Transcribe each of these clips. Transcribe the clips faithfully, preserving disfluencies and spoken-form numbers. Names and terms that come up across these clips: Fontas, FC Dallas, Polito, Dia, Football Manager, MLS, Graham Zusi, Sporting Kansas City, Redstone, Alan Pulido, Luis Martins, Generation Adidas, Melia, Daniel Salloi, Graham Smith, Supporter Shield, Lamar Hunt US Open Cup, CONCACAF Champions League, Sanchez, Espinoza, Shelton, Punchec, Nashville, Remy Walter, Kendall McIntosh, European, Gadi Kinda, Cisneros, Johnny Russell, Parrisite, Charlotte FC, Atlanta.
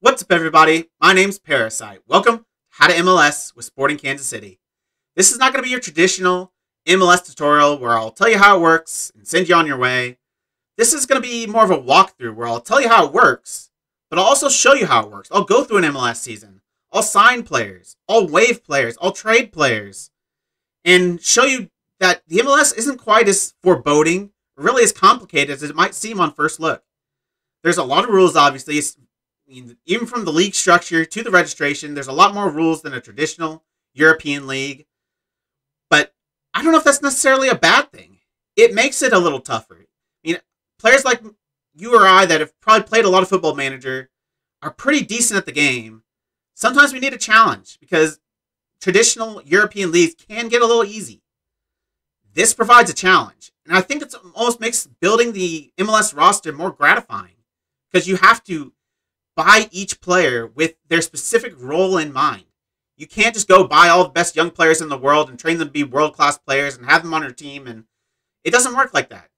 What's up, everybody? My name's Parrisite. Welcome to How to M L S with Sporting Kansas City. This is not going to be your traditional M L S tutorial where I'll tell you how it works and send you on your way. This is going to be more of a walkthrough where I'll tell you how it works, but I'll also show you how it works. I'll go through an M L S season. I'll sign players. I'll waive players. I'll trade players. And show you that the M L S isn't quite as foreboding, really as complicated as it might seem on first look. There's a lot of rules, obviously. It's even from the league structure to the registration, there's a lot more rules than a traditional European league. But I don't know if that's necessarily a bad thing. It makes it a little tougher. I mean, players like you or I that have probably played a lot of Football Manager are pretty decent at the game. Sometimes we need a challenge because traditional European leagues can get a little easy. This provides a challenge. And I think it almost makes building the M L S roster more gratifying because you have to buy each player with their specific role in mind. You can't just go buy all the best young players in the world and train them to be world-class players and have them on your team. And it doesn't work like that.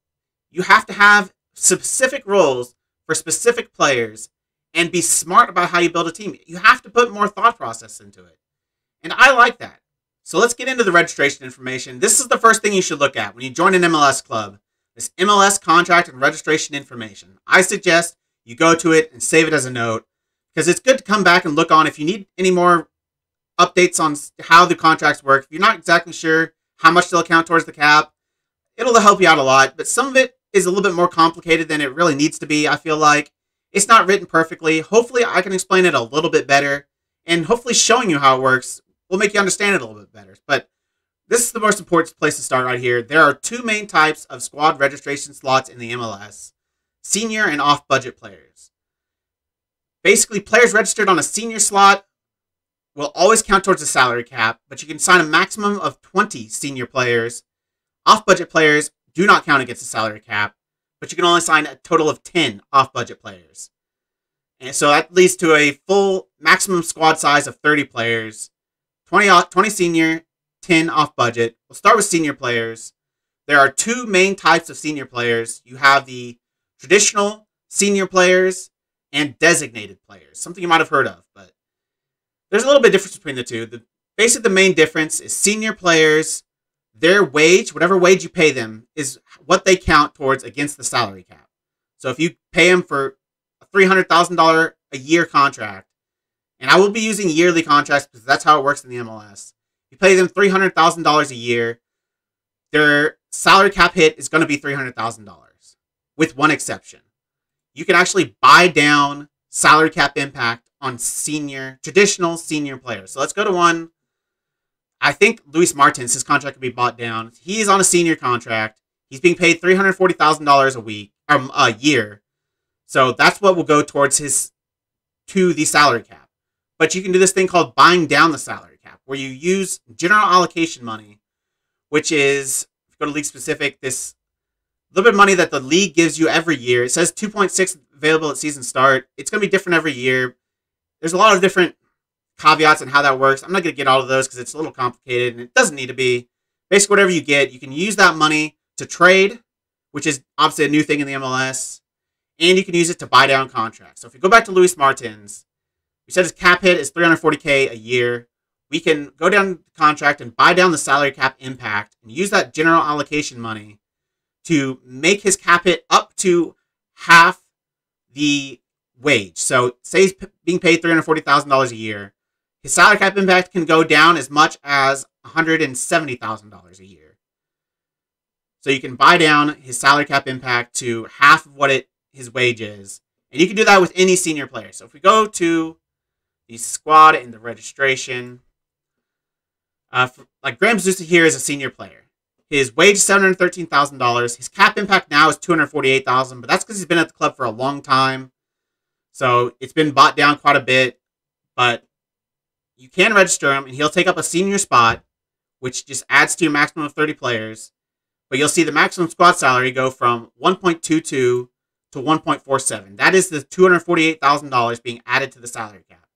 You have to have specific roles for specific players and be smart about how you build a team. You have to put more thought process into it. And I like that. So let's get into the registration information. This is the first thing you should look at when you join an M L S club. This M L S contract and registration information. I suggest you go to it and save it as a note because it's good to come back and look on if you need any more updates on how the contracts work. If you're not exactly sure how much they'll count towards the cap, it'll help you out a lot. But some of it is a little bit more complicated than it really needs to be, I feel like. It's not written perfectly. Hopefully, I can explain it a little bit better. And hopefully, showing you how it works will make you understand it a little bit better. But this is the most important place to start right here. There are two main types of squad registration slots in the M L S. Senior and off-budget players. Basically, players registered on a senior slot will always count towards the salary cap, but you can sign a maximum of twenty senior players. Off-budget players do not count against the salary cap, but you can only sign a total of ten off-budget players. And so that leads to a full maximum squad size of thirty players, twenty, off, twenty senior, ten off-budget. We'll start with senior players. There are two main types of senior players. You have the traditional senior players and designated players, something you might have heard of, but there's a little bit of difference between the two. The basically the main difference is senior players, their wage, whatever wage you pay them, is what they count towards against the salary cap. So if you pay them for a three hundred thousand dollars a year contract, and I will be using yearly contracts because that's how it works in the M L S. You pay them three hundred thousand dollars a year, their salary cap hit is going to be three hundred thousand dollars. With one exception. You can actually buy down salary cap impact on senior, traditional senior players. So let's go to one. I think Luis Martins, his contract can be bought down. He is on a senior contract. He's being paid three hundred forty thousand dollars a week, um, a year. So that's what will go towards his, to the salary cap. But you can do this thing called buying down the salary cap, where you use general allocation money, which is, if you go to league specific, this a little bit of money that the league gives you every year. It says two point six available at season start. It's going to be different every year. There's a lot of different caveats on how that works. I'm not going to get all of those because it's a little complicated and it doesn't need to be. Basically, whatever you get, you can use that money to trade, which is obviously a new thing in the M L S, and you can use it to buy down contracts. So if you go back to Luis Martins, we said his cap hit is three hundred forty K a year. We can go down the contract and buy down the salary cap impact and use that general allocation money to make his cap hit up to half the wage. So say he's being paid three hundred forty thousand dollars a year. His salary cap impact can go down as much as one hundred seventy thousand dollars a year. So you can buy down his salary cap impact to half of what it his wage is. And you can do that with any senior player. So if we go to the squad and the registration, uh, for, like Graham Zusi here is a senior player. His wage is seven hundred thirteen thousand dollars. His cap impact now is two hundred forty-eight thousand dollars, but that's because he's been at the club for a long time. So it's been bought down quite a bit, but you can register him, and he'll take up a senior spot, which just adds to your maximum of thirty players. But you'll see the maximum squad salary go from one point two two to one point four seven. That is the two hundred forty-eight thousand dollars being added to the salary cap.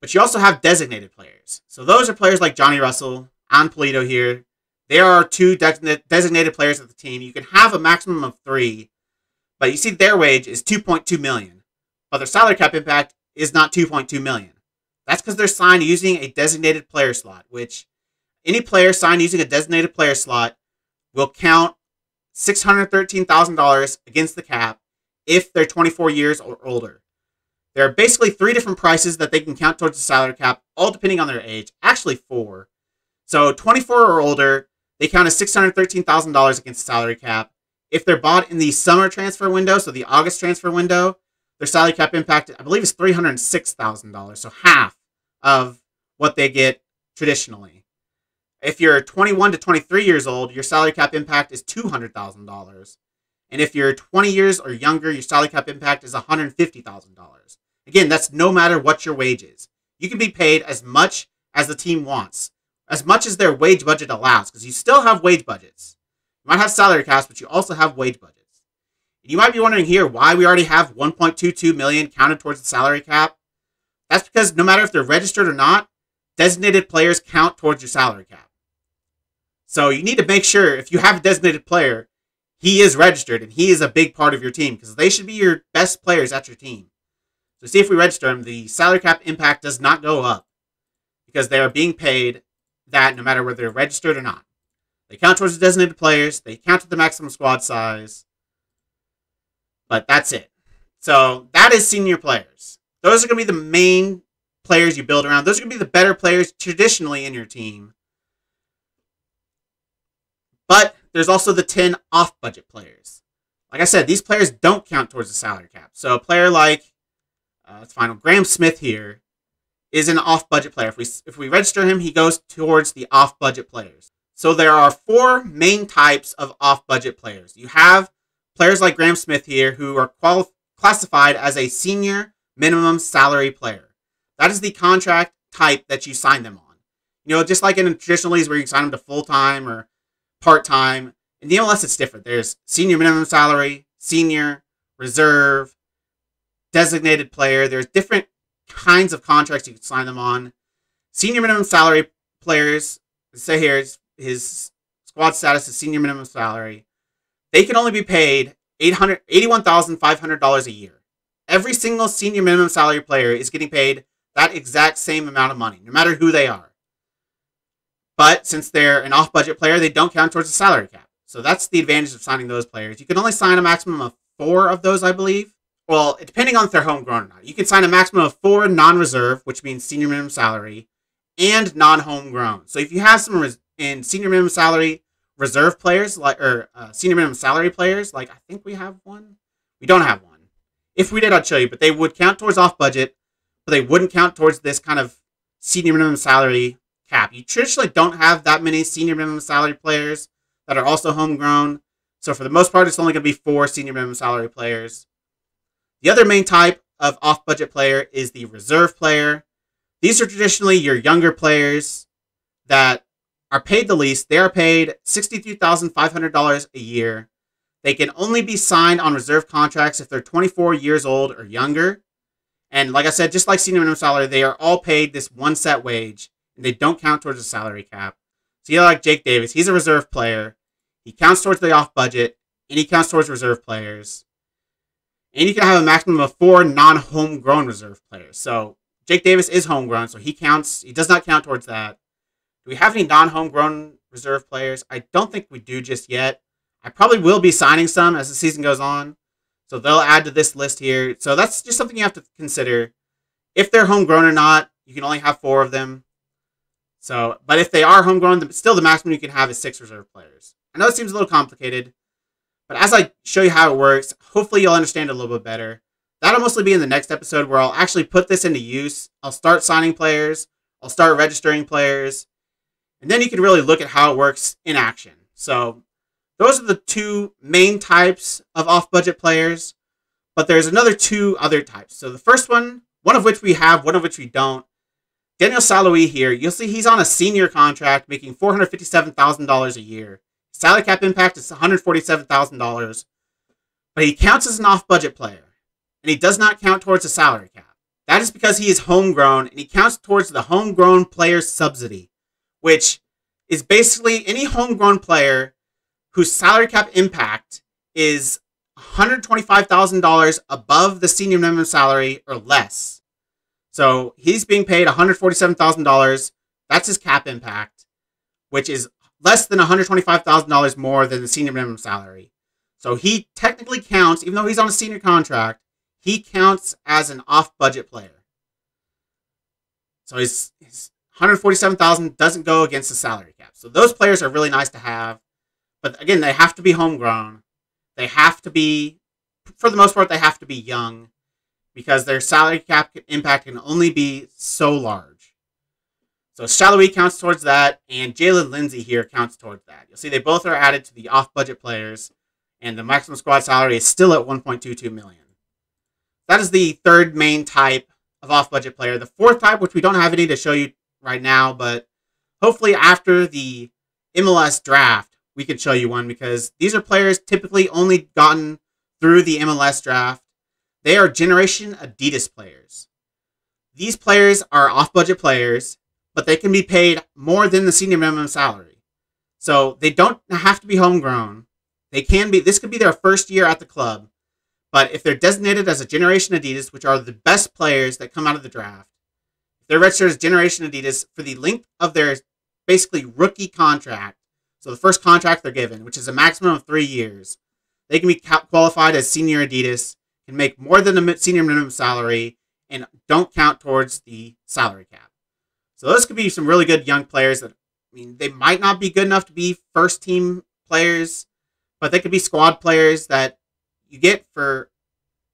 But you also have designated players. So those are players like Johnny Russell, Alan Pulido here. There are two designated players of the team. You can have a maximum of three, but you see their wage is two point two million dollars. but their salary cap impact is not two point two million dollars. That's because they're signed using a designated player slot, which any player signed using a designated player slot will count six hundred thirteen thousand dollars against the cap if they're twenty-four years or older. There are basically three different prices that they can count towards the salary cap, all depending on their age. Actually, four. So twenty-four or older, they count as six hundred thirteen thousand dollars against the salary cap. If they're bought in the summer transfer window, so the August transfer window, their salary cap impact, I believe, is three hundred six thousand dollars, so half of what they get traditionally. If you're twenty-one to twenty-three years old, your salary cap impact is two hundred thousand dollars. And if you're twenty years or younger, your salary cap impact is one hundred fifty thousand dollars. Again, that's no matter what your wage is. You can be paid as much as the team wants, as much as their wage budget allows, because you still have wage budgets. You might have salary caps, but you also have wage budgets. And you might be wondering here why we already have one point two two million dollars counted towards the salary cap. That's because no matter if they're registered or not, designated players count towards your salary cap. So you need to make sure if you have a designated player, he is registered and he is a big part of your team because they should be your best players at your team. So see if we register him, the salary cap impact does not go up because they are being paid that no matter whether they're registered or not. They count towards the designated players. They count to the maximum squad size. But that's it. So that is senior players. Those are going to be the main players you build around. Those are going to be the better players traditionally in your team. But there's also the ten off-budget players. Like I said, these players don't count towards the salary cap. So a player like, uh, let's find him, Graham Smith here, is an off-budget player. If we, if we register him, he goes towards the off-budget players. So there are four main types of off-budget players. You have players like Graham Smith here who are classified as a senior minimum salary player. That is the contract type that you sign them on. You know, just like in traditional leagues where you sign them to full-time or part-time. In the M L S, it's different. There's senior minimum salary, senior, reserve, designated player. There's different kinds of contracts you can sign them on. Senior minimum salary players, say here, his squad status is senior minimum salary. They can only be paid eighty-one thousand five hundred dollars a year. Every single senior minimum salary player is getting paid that exact same amount of money, no matter who they are. But since they're an off-budget player, they don't count towards the salary cap. So that's the advantage of signing those players. You can only sign a maximum of four of those, I believe. Well, depending on if they're homegrown or not. You can sign a maximum of four non-reserve, which means senior minimum salary, and non-homegrown. So if you have some res in senior minimum salary reserve players, like or uh, senior minimum salary players, like I think we have one. We don't have one. If we did, I'd show you. But they would count towards off-budget, but they wouldn't count towards this kind of senior minimum salary cap. You traditionally don't have that many senior minimum salary players that are also homegrown. So for the most part, it's only going to be four senior minimum salary players. The other main type of off-budget player is the reserve player. These are traditionally your younger players that are paid the least. They are paid sixty-three thousand five hundred dollars a year. They can only be signed on reserve contracts if they're twenty-four years old or younger. And like I said, just like senior minimum salary, they are all paid this one set wage. And they don't count towards the salary cap. So you know, like Jake Davis, he's a reserve player. He counts towards the off-budget, and he counts towards reserve players. And you can have a maximum of four non-homegrown reserve players. So Jake Davis is homegrown, so he counts. He does not count towards that. Do we have any non-homegrown reserve players? I don't think we do just yet. I probably will be signing some as the season goes on. So they'll add to this list here. So that's just something you have to consider. If they're homegrown or not, you can only have four of them. So, but if they are homegrown, still the maximum you can have is six reserve players. I know it seems a little complicated, but as I show you how it works, hopefully you'll understand it a little bit better. That'll mostly be in the next episode where I'll actually put this into use. I'll start signing players. I'll start registering players. And then you can really look at how it works in action. So those are the two main types of off-budget players, but there's another two other types. So the first one, one of which we have, one of which we don't. Daniel Salloi here, you'll see he's on a senior contract making four hundred fifty-seven thousand dollars a year. Salary cap impact is one hundred forty-seven thousand dollars, but he counts as an off-budget player, and he does not count towards the salary cap. That is because he is homegrown, and he counts towards the homegrown player subsidy, which is basically any homegrown player whose salary cap impact is one hundred twenty-five thousand dollars above the senior minimum salary or less. So he's being paid one hundred forty-seven thousand dollars. That's his cap impact, which is less than one hundred twenty-five thousand dollars more than the senior minimum salary. So he technically counts, even though he's on a senior contract, he counts as an off-budget player. So his, his one hundred forty-seven thousand dollars doesn't go against the salary cap. So those players are really nice to have. But again, they have to be homegrown. They have to be, for the most part, they have to be young, because their salary cap impact can only be so large. So Salloi counts towards that, and Jalen Lindsay here counts towards that. You'll see they both are added to the off-budget players, and the maximum squad salary is still at one point two two million dollars. That is the third main type of off-budget player. The fourth type, which we don't have any to show you right now, but hopefully after the M L S draft, we could show you one, because these are players typically only gotten through the M L S draft. They are Generation Adidas players. These players are off-budget players, but they can be paid more than the senior minimum salary. So they don't have to be homegrown. They can be, this could be their first year at the club, but if they're designated as a Generation Adidas, which are the best players that come out of the draft, they're registered as Generation Adidas for the length of their basically rookie contract. So the first contract they're given, which is a maximum of three years, they can be qualified as senior Adidas, can make more than the senior minimum salary, and don't count towards the salary cap. So those could be some really good young players that, I mean, they might not be good enough to be first team players, but they could be squad players that you get for,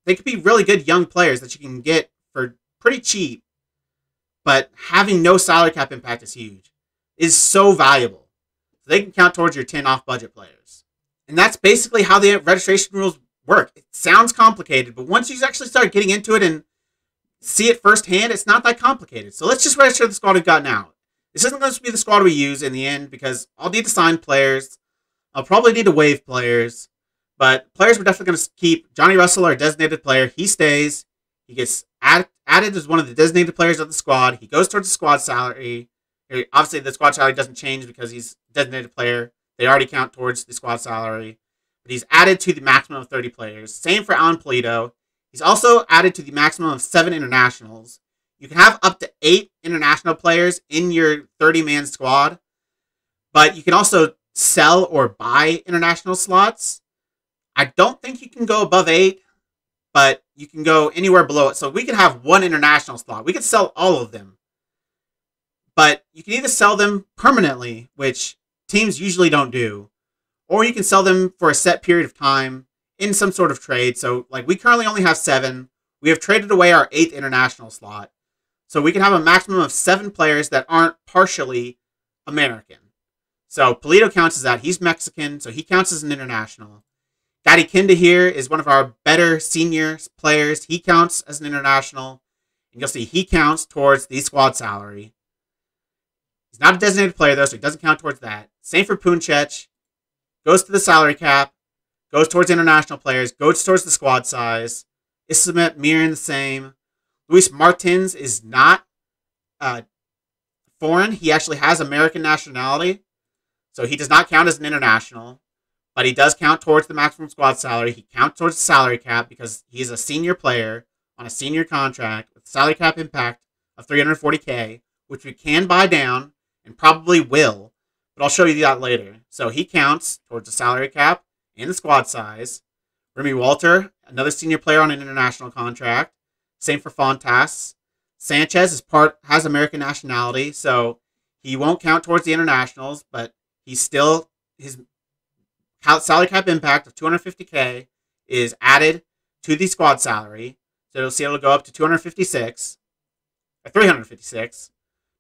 they could be really good young players that you can get for pretty cheap, but having no salary cap impact is huge, is so valuable. So they can count towards your ten off-budget players. And that's basically how the registration rules work. It sounds complicated, but once you actually start getting into it and see it firsthand, it's not that complicated. So let's just register the squad we've got now. This isn't going to be the squad we use in the end, because I'll need to sign players. I'll probably need to waive players. But players we're definitely going to keep. Johnny Russell, our designated player, he stays. He gets add added as one of the designated players of the squad. He goes towards the squad salary. Obviously, the squad salary doesn't change because he's a designated player. They already count towards the squad salary. But he's added to the maximum of thirty players. Same for Alan Pulido. He's also added to the maximum of seven internationals. You can have up to eight international players in your thirty-man squad. But you can also sell or buy international slots. I don't think you can go above eight, but you can go anywhere below it. So we could have one international slot. We could sell all of them. But you can either sell them permanently, which teams usually don't do, or you can sell them for a set period of time in some sort of trade. So, like, we currently only have seven. We have traded away our eighth international slot. So we can have a maximum of seven players that aren't partially American. So Polito counts as that. He's Mexican, so he counts as an international. Gadi Kinda here is one of our better senior players. He counts as an international. And you'll see he counts towards the squad salary. He's not a designated player, though, so he doesn't count towards that. Same for Punchec. Goes to the salary cap. Goes towards international players. Goes towards the squad size. Ismet Miran the same. Luis Martins is not uh, foreign. He actually has American nationality. So he does not count as an international. But he does count towards the maximum squad salary. He counts towards the salary cap because he is a senior player on a senior contract with a salary cap impact of three hundred forty K, which we can buy down. And probably will, but I'll show you that later. So he counts towards the salary cap and the squad size. Remy Walter, another senior player on an international contract. Same for Fontas. Sanchez is part has American nationality, so he won't count towards the internationals, but he's still, his salary cap impact of two hundred fifty K is added to the squad salary. So you'll see it'll go up to two hundred fifty-six, or three hundred fifty-six.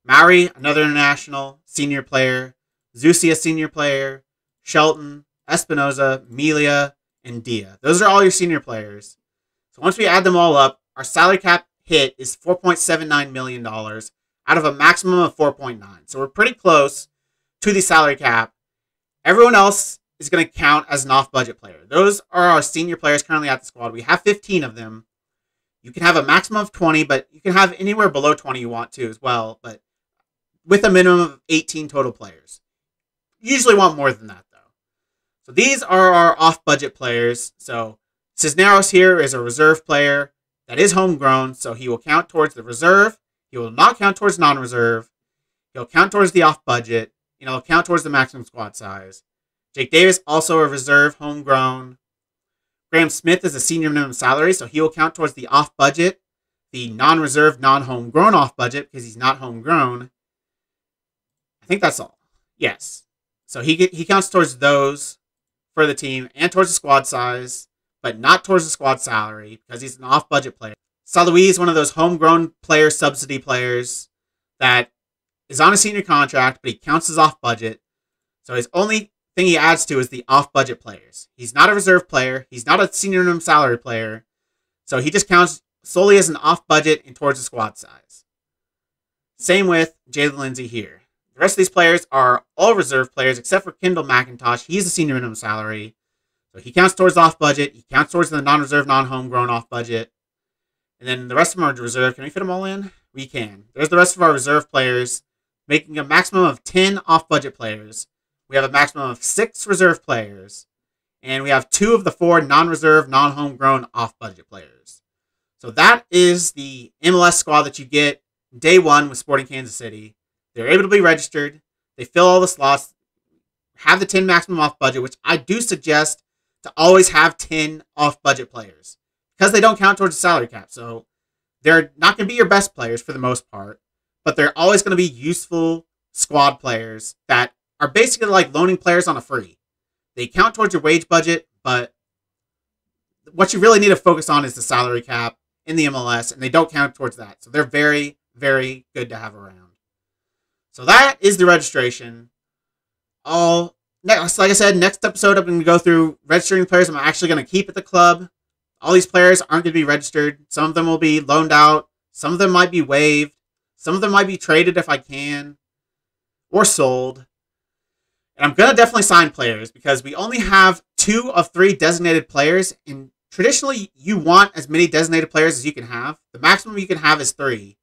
Maury, another international senior player. Zusi, a senior player. Shelton, Espinoza, Melia, and Dia. Those are all your senior players. So once we add them all up, our salary cap hit is four point seven nine million dollars out of a maximum of four point nine. So we're pretty close to the salary cap. Everyone else is going to count as an off-budget player. Those are our senior players currently at the squad. We have fifteen of them. You can have a maximum of twenty, but you can have anywhere below twenty you want to as well. But with a minimum of eighteen total players. You usually want more than that, though. So these are our off-budget players. So Cisneros here is a reserve player that is homegrown, so he will count towards the reserve. He will not count towards non-reserve. He'll count towards the off-budget, and he'll count towards the maximum squad size. Jake Davis, also a reserve, homegrown. Graham Smith is a senior minimum salary, so he will count towards the off-budget, the non-reserve, non-homegrown off-budget, because he's not homegrown. I think that's all. Yes. So he he counts towards those for the team and towards the squad size, but not towards the squad salary because he's an off-budget player. Salloi is one of those homegrown player subsidy players that is on a senior contract, but he counts as off-budget. So his only thing he adds to is the off-budget players. He's not a reserve player. He's not a senior minimum salary player. So he just counts solely as an off-budget and towards the squad size. Same with Jalen Lindsay here. The rest of these players are all reserve players except for Kendall McIntosh. He's a senior minimum salary. So he counts towards off-budget. He counts towards the non-reserve, non-homegrown off-budget. And then the rest of them are reserve. Can we fit them all in? We can. There's the rest of our reserve players, making a maximum of ten off-budget players. We have a maximum of six reserve players. And we have two of the four non-reserve, non-homegrown off-budget players. So that is the M L S squad that you get day one with Sporting Kansas City. They're able to be registered. They fill all the slots, have the ten maximum off-budget, which I do suggest to always have ten off-budget players because they don't count towards the salary cap. So they're not going to be your best players for the most part, but they're always going to be useful squad players that are basically like loaning players on a free. They count towards your wage budget, but what you really need to focus on is the salary cap in the M L S, and they don't count towards that. So they're very, very good to have around. So that is the registration. All next, like I said, next episode I'm going to go through registering players I'm actually going to keep at the club. All these players aren't going to be registered. Some of them will be loaned out. Some of them might be waived. Some of them might be traded if I can, or sold. And I'm going to definitely sign players because we only have two of three designated players. And traditionally, you want as many designated players as you can have. The maximum you can have is three.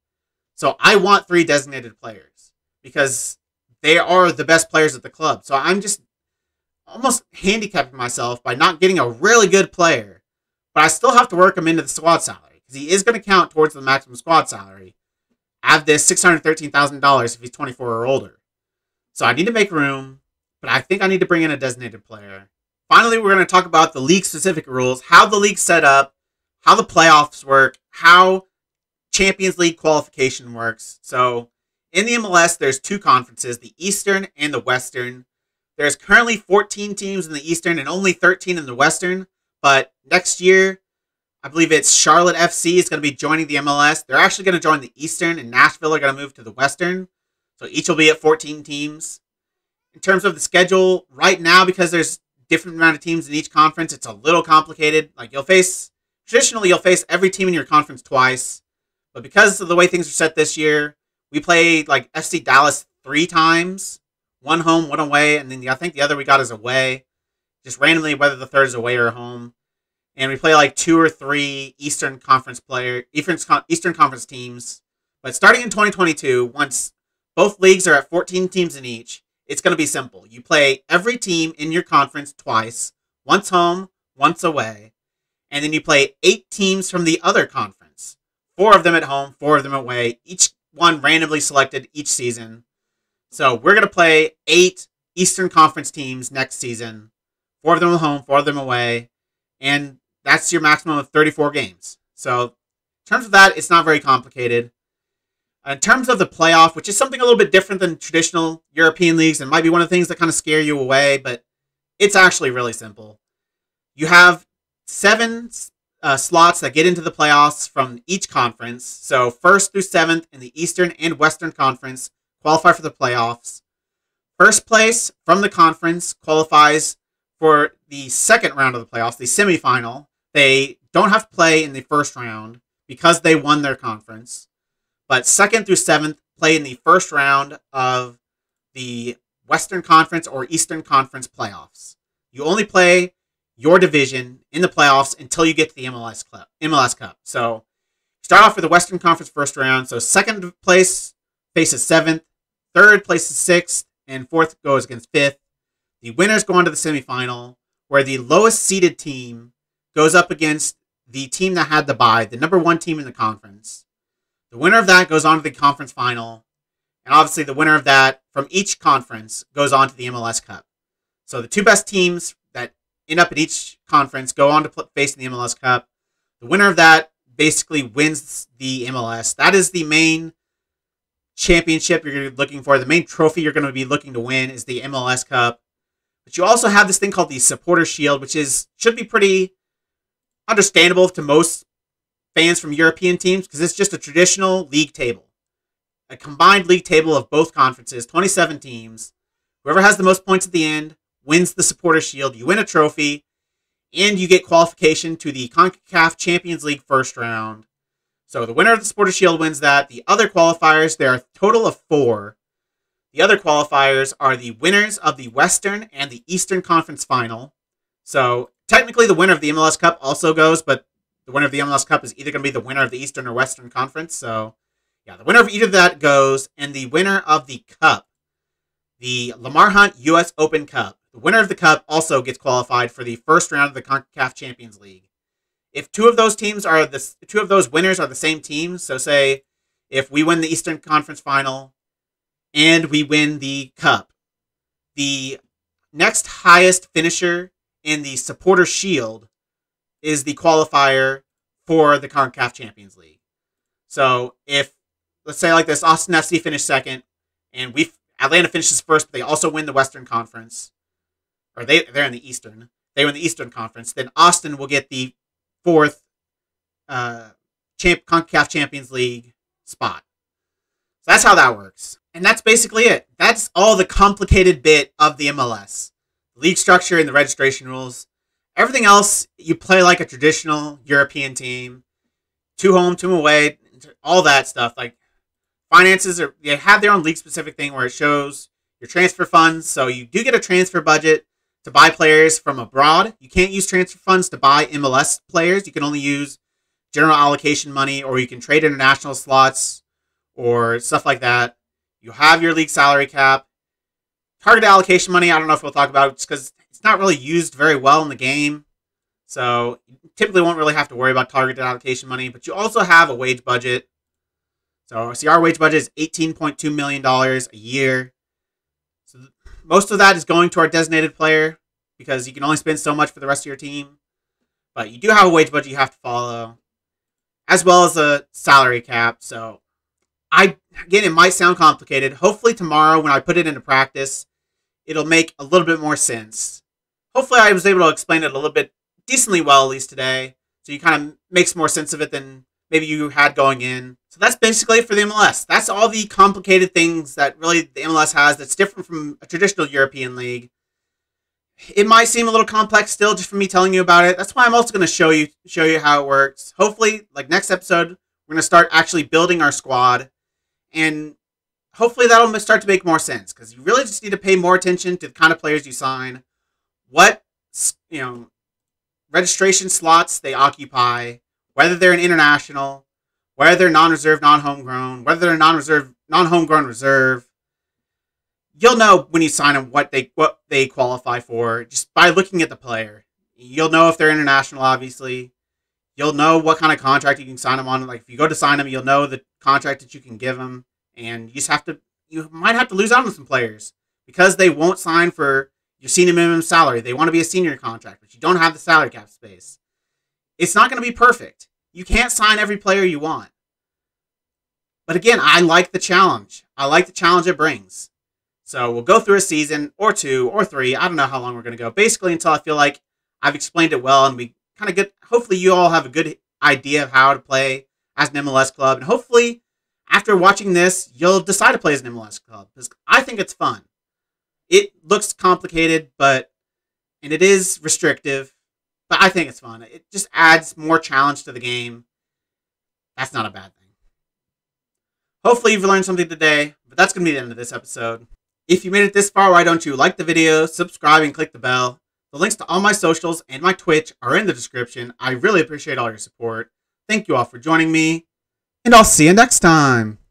So I want three designated players, because they are the best players at the club. So I'm just almost handicapping myself by not getting a really good player. But I still have to work him into the squad salary, because he is going to count towards the maximum squad salary. Add this six hundred thirteen thousand dollars if he's twenty-four or older. So I need to make room, but I think I need to bring in a designated player. Finally, we're going to talk about the league-specific rules, how the league's set up, how the playoffs work, how Champions League qualification works. So in the M L S, there's two conferences, the Eastern and the Western. There's currently fourteen teams in the Eastern and only thirteen in the Western. But next year, I believe it's Charlotte F C is going to be joining the M L S. They're actually going to join the Eastern, and Nashville are going to move to the Western. So each will be at fourteen teams. In terms of the schedule, right now, because there's different amount of teams in each conference, it's a little complicated. Like you'll face, traditionally, you'll face every team in your conference twice. But because of the way things are set this year, we played like F C Dallas three times, one home, one away, and then I think the other we got is away, just randomly whether the third is away or home. And we play like two or three Eastern Conference player, Eastern Eastern Conference teams. But starting in twenty twenty-two, once both leagues are at fourteen teams in each, it's going to be simple. You play every team in your conference twice, once home, once away, and then you play eight teams from the other conference, four of them at home, four of them away, each one randomly selected each season. So we're going to play eight Eastern Conference teams next season. Four of them at home, four of them away. And that's your maximum of thirty-four games. So in terms of that, it's not very complicated. In terms of the playoff, which is something a little bit different than traditional European leagues, and might be one of the things that kind of scare you away, but it's actually really simple. You have seven Uh, slots that get into the playoffs from each conference. So first through seventh in the Eastern and Western Conference qualify for the playoffs. First place from the conference qualifies for the second round of the playoffs, the semifinal. They don't have to play in the first round because they won their conference. But second through seventh play in the first round of the Western Conference or Eastern Conference playoffs. You only play your division in the playoffs until you get to the M L S Cup. M L S Cup. So start off with the Western Conference first round. So second place faces seventh, third places sixth, and fourth goes against fifth. The winners go on to the semifinal, where the lowest seeded team goes up against the team that had the bye, the number one team in the conference. The winner of that goes on to the conference final. And obviously the winner of that from each conference goes on to the M L S Cup. So the two best teams that end up in each conference go on to face in the M L S Cup. The winner of that basically wins the M L S. That is the main championship you're looking for. The main trophy you're going to be looking to win is the M L S Cup. But you also have this thing called the Supporter Shield, which is should be pretty understandable to most fans from European teams because it's just a traditional league table. A combined league table of both conferences, twenty-seven teams. Whoever has the most points at the end wins the Supporter Shield. You win a trophy, and you get qualification to the CONCACAF Champions League first round. So the winner of the Supporter Shield wins that. The other qualifiers, there are a total of four. The other qualifiers are the winners of the Western and the Eastern Conference Final. So technically the winner of the M L S Cup also goes, but the winner of the M L S Cup is either going to be the winner of the Eastern or Western Conference. So yeah, the winner of either of that goes, and the winner of the cup, the Lamar Hunt U S Open Cup, the winner of the cup also gets qualified for the first round of the CONCACAF Champions League. If two of those teams are the two of those winners are the same team, so say if we win the Eastern Conference Final and we win the cup, the next highest finisher in the Supporter Shield is the qualifier for the CONCACAF Champions League. So if let's say like this, Austin F C finished second, and we Atlanta finishes first, but they also win the Western Conference, or they they're in the Eastern. They win the Eastern Conference. Then Austin will get the fourth uh, champ, CONCACAF Champions League spot. So that's how that works, and that's basically it. That's all the complicated bit of the M L S, the league structure, and the registration rules. Everything else, you play like a traditional European team, two home, two away, all that stuff. Like, finances are, they have their own league specific thing where it shows your transfer funds. So you do get a transfer budget to buy players from abroad. You can't use transfer funds to buy M L S players. You can only use general allocation money, or you can trade international slots or stuff like that. You have your league salary cap. Target allocation money, I don't know if we'll talk about it just because it's not really used very well in the game. So you typically won't really have to worry about targeted allocation money, but you also have a wage budget. So see, our wage budget is eighteen point two million dollars a year. So most of that is going to our designated player because you can only spend so much for the rest of your team. But you do have a wage budget you have to follow, as well as a salary cap. So I again, it might sound complicated. Hopefully tomorrow when I put it into practice, it'll make a little bit more sense. Hopefully I was able to explain it a little bit decently well, at least today. So you kind of makes more sense of it than maybe you had going in. So that's basically it for the M L S. That's all the complicated things that really the M L S has that's different from a traditional European league. It might seem a little complex still just from me telling you about it. That's why I'm also going to show you show you how it works. Hopefully, like next episode, we're going to start actually building our squad. And hopefully that'll start to make more sense because you really just need to pay more attention to the kind of players you sign, what you know, registration slots they occupy, whether they're an international, whether they're non-reserve, non-homegrown, whether they're non-reserve, non-homegrown reserve. You'll know when you sign them what they what they qualify for just by looking at the player. You'll know if they're international, obviously. You'll know what kind of contract you can sign them on. Like if you go to sign them, you'll know the contract that you can give them, and you just have to. You might have to lose out on some players because they won't sign for your senior minimum salary. They want to be a senior contract, but you don't have the salary cap space. It's not going to be perfect. You can't sign every player you want. But again, I like the challenge. I like the challenge it brings. So we'll go through a season or two or three. I don't know how long we're going to go. Basically until I feel like I've explained it well and we kind of get, hopefully you all have a good idea of how to play as an M L S club. And hopefully after watching this, you'll decide to play as an M L S club because I think it's fun. It looks complicated, but, and it is restrictive. But I think it's fun. It just adds more challenge to the game. That's not a bad thing. Hopefully you've learned something today, but that's going to be the end of this episode. If you made it this far, why don't you like the video, subscribe, and click the bell. The links to all my socials and my Twitch are in the description. I really appreciate all your support. Thank you all for joining me, and I'll see you next time.